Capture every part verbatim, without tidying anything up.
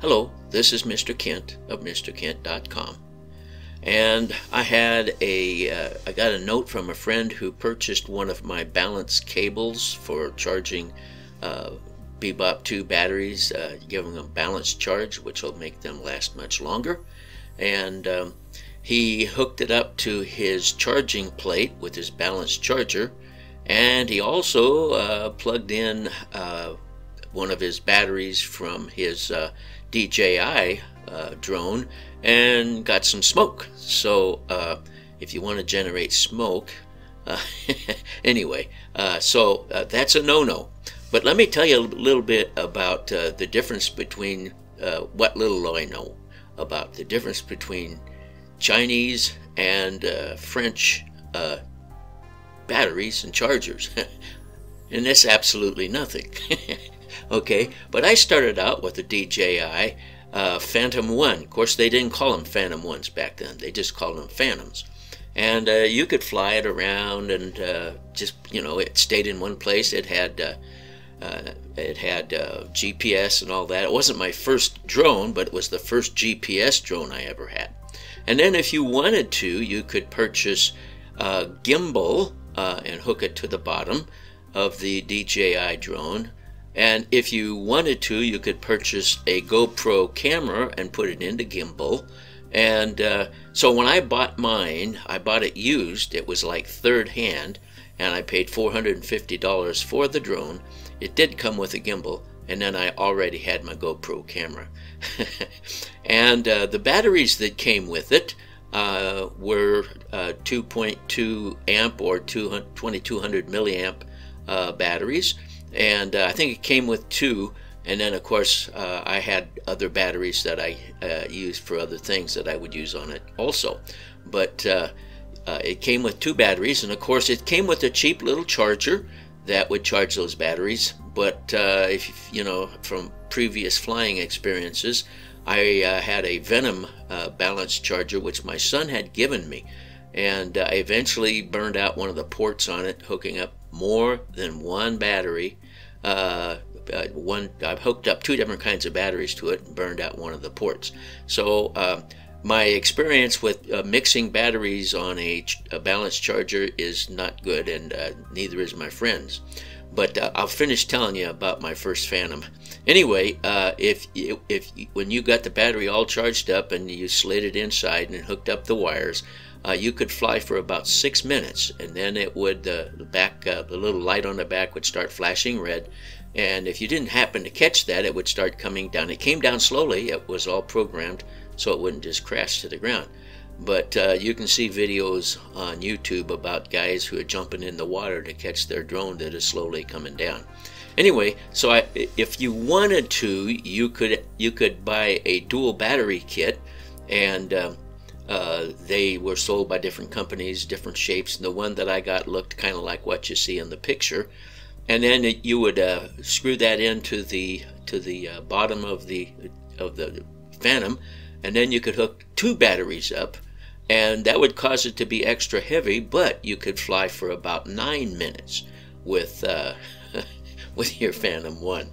Hello, this is Mister Kent of Mister Kent dot com, and I had a uh, I got a note from a friend who purchased one of my balance cables for charging uh, Bebop two batteries, uh, giving them balance charge, which will make them last much longer. And um, he hooked it up to his charging plate with his balance charger, and he also uh, plugged in uh, one of his batteries from his uh, D J I uh, drone and got some smoke. So uh, if you want to generate smoke, uh, anyway, uh, so uh, that's a no-no. But let me tell you a little bit about uh, the difference between uh, what little I know about the difference between Chinese and uh, French uh, batteries and chargers. And that's absolutely nothing. Okay, but I started out with the D J I uh, Phantom one. Of course, they didn't call them Phantom ones back then. They just called them Phantoms. And uh, you could fly it around and uh, just, you know, it stayed in one place. It had uh, uh, it had uh, G P S and all that. It wasn't my first drone, but it was the first G P S drone I ever had. And then if you wanted to, you could purchase a gimbal uh, and hook it to the bottom of the D J I drone. And if you wanted to, you could purchase a GoPro camera and put it into gimbal. And uh, so when I bought mine, I bought it used. It was like third hand, and I paid four hundred fifty dollars for the drone. It did come with a gimbal, and then I already had my GoPro camera. And uh, the batteries that came with it uh, were uh, two point two amp or twenty-two hundred milliamp uh, batteries. And uh, I think it came with two, and then of course uh, I had other batteries that I uh, used for other things that I would use on it also. But uh, uh, it came with two batteries, and of course it came with a cheap little charger that would charge those batteries. But uh, if you know from previous flying experiences, I uh, had a Venom uh, balance charger which my son had given me, and uh, I eventually burned out one of the ports on it, hooking up more than one battery. Uh, uh, one I've hooked up two different kinds of batteries to it and burned out one of the ports. So uh, my experience with uh, mixing batteries on a, ch a balanced charger is not good, and uh, neither is my friend's. But uh, I'll finish telling you about my first Phantom. Anyway, uh, if if when you got the battery all charged up and you slid it inside and hooked up the wires, uh, you could fly for about six minutes, and then it would uh, the back uh, the little light on the back would start flashing red, and if you didn't happen to catch that, it would start coming down. It came down slowly. It was all programmed so it wouldn't just crash to the ground. But uh, you can see videos on YouTube about guys who are jumping in the water to catch their drone that is slowly coming down. Anyway, so I, if you wanted to, you could you could buy a dual battery kit, and um, uh, they were sold by different companies, different shapes. And the one that I got looked kind of like what you see in the picture. And then you would uh, screw that into the to the uh, bottom of the of the Phantom, and then you could hook two batteries up, and that would cause it to be extra heavy, but you could fly for about nine minutes with uh, with your Phantom one.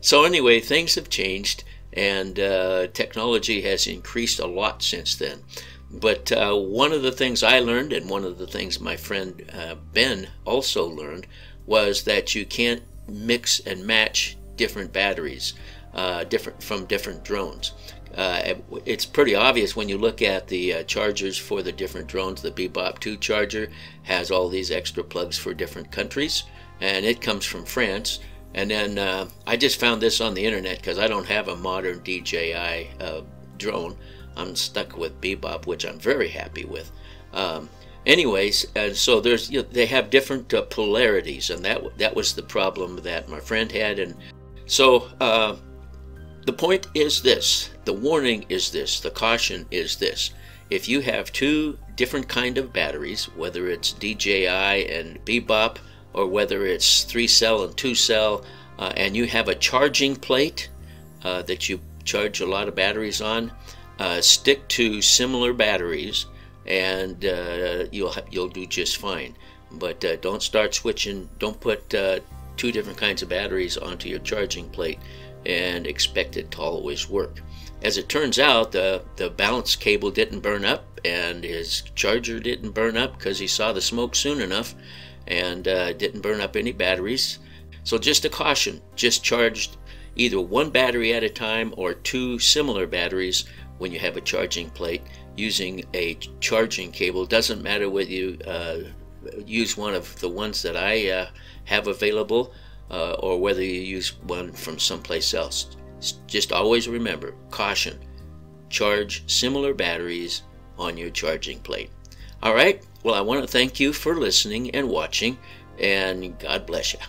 So anyway, things have changed, and uh, technology has increased a lot since then. But uh, one of the things I learned, and one of the things my friend uh, Ben also learned, was that you can't mix and match different batteries uh, different from different drones. Uh, it's pretty obvious when you look at the uh, chargers for the different drones. The Bebop two charger has all these extra plugs for different countries, and it comes from France. And then uh, I just found this on the internet because I don't have a modern D J I uh, drone. I'm stuck with Bebop, which I'm very happy with. Um, anyways, and so there's you know, they have different uh, polarities, and that that was the problem that my friend had. And so uh, the point is this, the warning is this, the caution is this. If you have two different kind of batteries, whether it's D J I and Bebop, or whether it's three cell and two cell, uh, and you have a charging plate uh, that you charge a lot of batteries on, uh, stick to similar batteries, and uh, you'll you'll do just fine. But uh, don't start switching. Don't put uh, two different kinds of batteries onto your charging plate. and expect it to always work. As it turns out, the, the balance cable didn't burn up and his charger didn't burn up because he saw the smoke soon enough and uh, didn't burn up any batteries. So just a caution, just charge either one battery at a time or two similar batteries when you have a charging plate using a charging cable. Doesn't matter whether you uh, use one of the ones that I uh, have available uh, or whether you use one from someplace else. Just always remember, caution, charge similar batteries on your charging plate. All right, well, I want to thank you for listening and watching, and God bless you.